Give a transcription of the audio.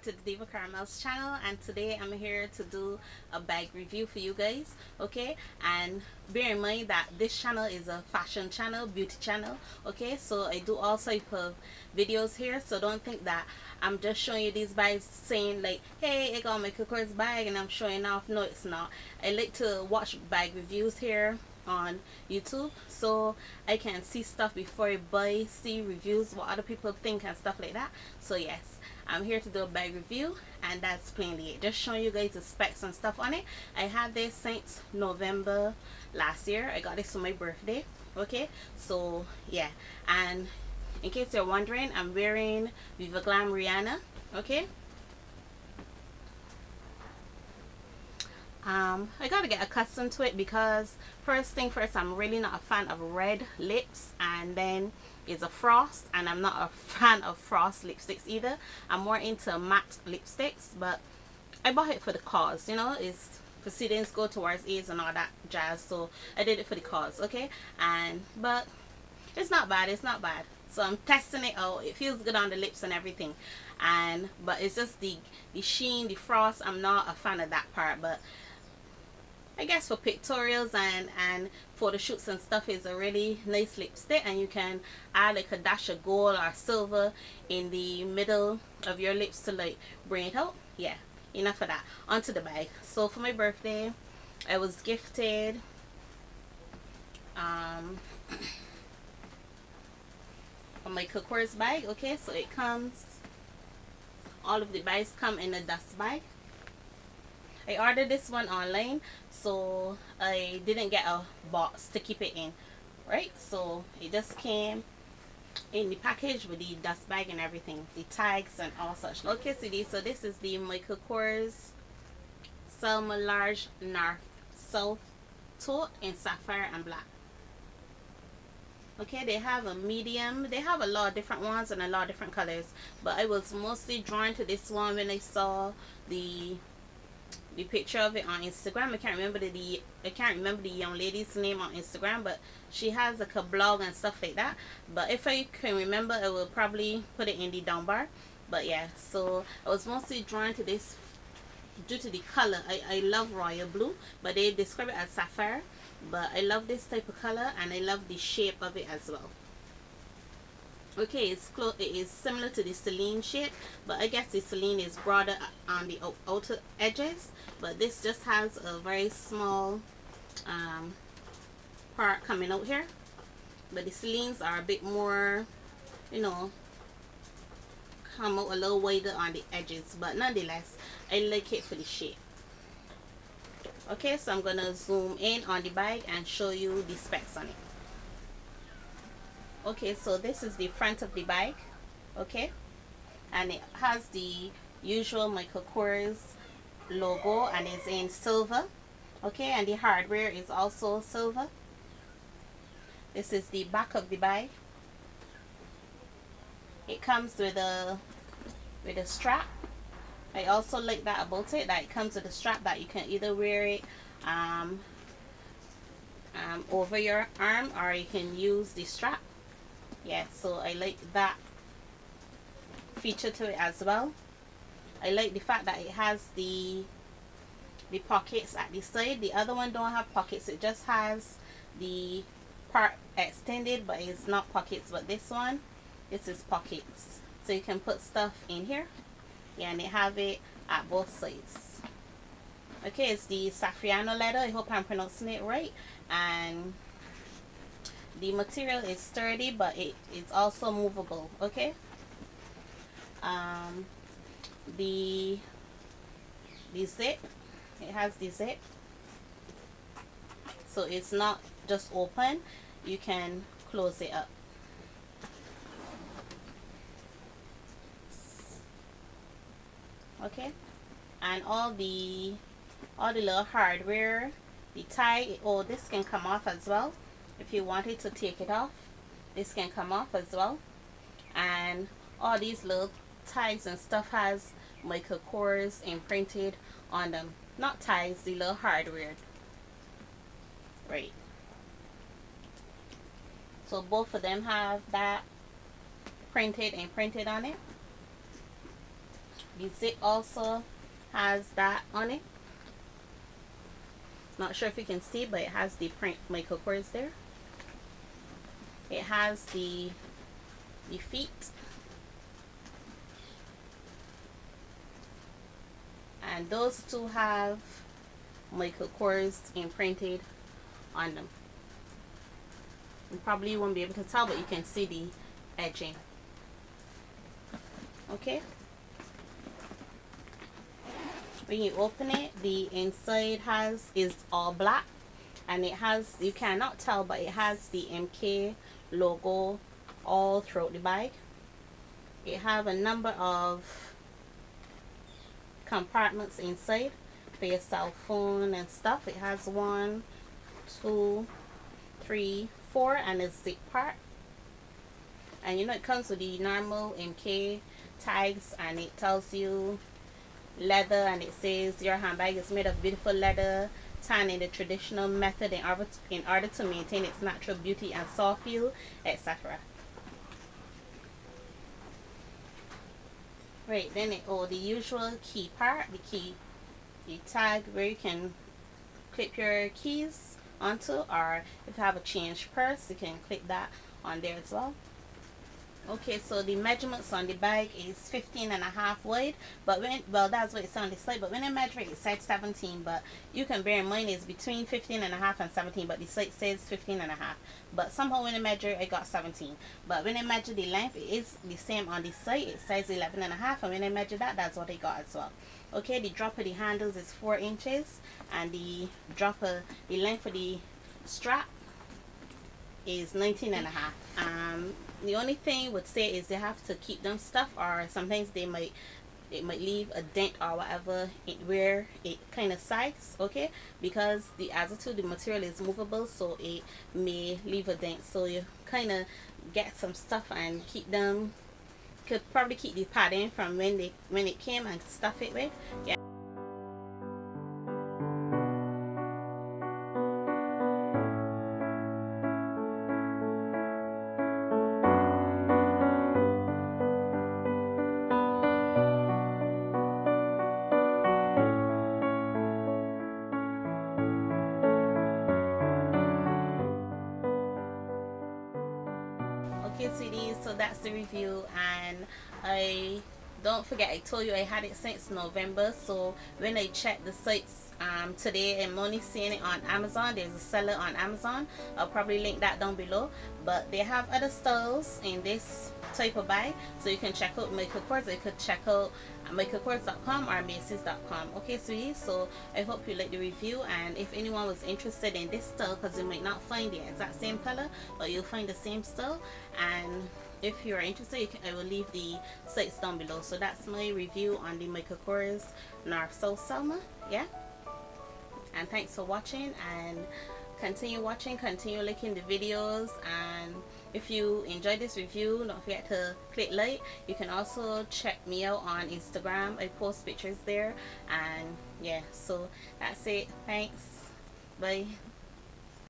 back to the Diva Caramel's channel, and today I'm here to do a bag review for you guys, okay? And bear in mind that this channel is a fashion channel, beauty channel, okay? So I do all type of videos here, so don't think that I'm just showing you these bags saying like, hey, I got my Michael Kors bag and I'm showing off. No, it's not. I like to watch bag reviews here on YouTube so I can see stuff before I buy, see reviews, what other people think and stuff like that. So yes, I'm here to do a bag review, and that's plainly it, just showing you guys the specs and stuff on it. I had this since November last year. I got this for my birthday, okay? So yeah, and in case you're wondering, I'm wearing Viva Glam Rihanna, okay? I gotta get accustomed to it because first thing first, I'm really not a fan of red lips, and then it's a frost, and I'm not a fan of frost lipsticks either. I'm more into matte lipsticks, but I bought it for the cause, you know, it's proceedings go towards AIDS and all that jazz, so I did it for the cause, okay? And but it's not bad, it's not bad. So I'm testing it out. It feels good on the lips and everything, and but it's just the sheen, the frost, I'm not a fan of that part. But I guess for pictorials and photo shoots and stuff, is a really nice lipstick, and you can add like a dash of gold or silver in the middle of your lips to like bring it out. Yeah, enough of that, onto the bag. So for my birthday I was gifted a Michael Kors bag, okay? So it comes, all of the bags come in a dust bag. I ordered this one online, so I didn't get a box to keep it in, right? So it just came in the package with the dust bag and everything, the tags and all such. Okay, so this is the Michael Kors Selma Large North South Tote in Sapphire and Black. Okay, they have a medium, they have a lot of different ones and a lot of different colors, but I was mostly drawn to this one when I saw the picture of it on Instagram. I can't remember the young lady's name on Instagram, but she has like a blog and stuff like that. But if I can remember, I will probably put it in the down bar. But yeah, so I was mostly drawn to this due to the color. I love royal blue, but they describe it as sapphire, but I love this type of color and I love the shape of it as well. Okay, it is similar to the Celine shape, but I guess the Celine is broader on the outer edges, but this just has a very small part coming out here. But the Celines are a bit more, you know, come out a little wider on the edges, but nonetheless I like it for the shape. Okay, so I'm gonna zoom in on the bag and show you the specs on it. Okay, so this is the front of the bag, okay, and it has the usual Michael Kors logo and it's in silver, okay, and the hardware is also silver. This is the back of the bag. It comes with a strap. I also like that about it, that it comes with a strap that you can either wear it over your arm, or you can use the strap. Yeah, so I like that feature to it as well. I like the fact that it has the pockets at the side. The other one don't have pockets, it just has the part extended, but it's not pockets. But this one, this is pockets, so you can put stuff in here. Yeah, and they have it at both sides. Okay, it's the Saffiano leather, I hope I'm pronouncing it right, and the material is sturdy, but it's also movable, okay? The zip, it has the zip, so it's not just open, you can close it up. Okay, and all the little hardware, the tie, oh, this can come off as well. If you wanted to take it off, this can come off as well. And all these little tags and stuff has Michael Kors imprinted on them. Not tags, the little hardware. Right. So both of them have that printed on it. The zip also has that on it. Not sure if you can see, but it has the print Michael Kors there. It has the feet. And those two have Michael Kors imprinted on them. You probably won't be able to tell, but you can see the edging. Okay. When you open it, the inside is all black, and it has, you cannot tell, but it has the MK logo all throughout the bag. It have a number of compartments inside for your cell phone and stuff. It has 1, 2, 3, 4 and a zip part. And you know, it comes with the normal MK tags, and it tells you leather, and it says your handbag is made of beautiful leather, tanned in the traditional method in order to maintain its natural beauty and soft feel, etc. Right, then the usual key part, the tag where you can clip your keys onto, or if you have a change purse, you can clip that on there as well. Okay, so the measurements on the bag is 15.5 wide, but that's what it's on the slide, but when I measure it, it said 17, but you can bear in mind it's between 15.5 and 17, but the slide says 15.5, but somehow when I measure it, I got 17. But when I measure the length, it is the same on the slide, it says 11.5, and when I measure that, that's what I got as well. Okay, the drop of the handles is 4 inches, and the drop of the length of the strap is 19.5. The only thing I would say is they have to keep them stuff, or sometimes it might leave a dent or whatever where it kind of sags, okay, because the material is movable, so it may leave a dent, so you kind of get some stuff and keep them. Could probably keep the padding from when it came and stuff it with, yeah. So that's the review, and I don't forget, I told you I had it since November, so when I checked the sites today, I'm only seeing it on Amazon. There's a seller on Amazon, I'll probably link that down below, but they have other styles in this type of bag, so you can check out Michael Kors. You could check out MichaelKors.com or Macy's.com. okay, sweetie, so I hope you like the review, and if anyone was interested in this style, because you might not find the exact same color, but you'll find the same style, and if you're interested, I will leave the sites down below. So that's my review on the Michael Kors North South Selma, yeah, and thanks for watching, and continue watching, continue liking the videos, and if you enjoyed this review, don't forget to click like. You can also check me out on Instagram, I post pictures there, and yeah, so that's it, thanks, bye.